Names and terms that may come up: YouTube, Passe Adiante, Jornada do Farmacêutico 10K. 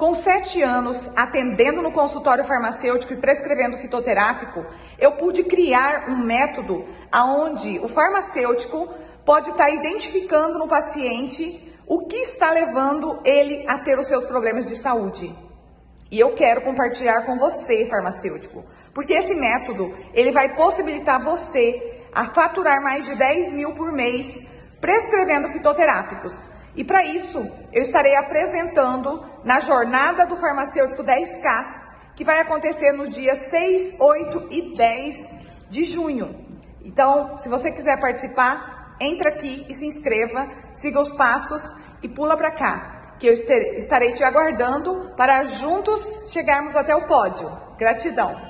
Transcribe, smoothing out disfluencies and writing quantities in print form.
Com 7 anos, atendendo no consultório farmacêutico e prescrevendo fitoterápico, eu pude criar um método onde o farmacêutico pode estar identificando no paciente o que está levando ele a ter os seus problemas de saúde. E eu quero compartilhar com você, farmacêutico, porque esse método ele vai possibilitar você a faturar mais de 10 mil por mês prescrevendo fitoterápicos. E para isso, eu estarei apresentando na Jornada do Farmacêutico 10K, que vai acontecer no dia 6, 8 e 10 de junho. Então, se você quiser participar, entra aqui e se inscreva, siga os passos e pula para cá, que eu estarei te aguardando para juntos chegarmos até o pódio. Gratidão!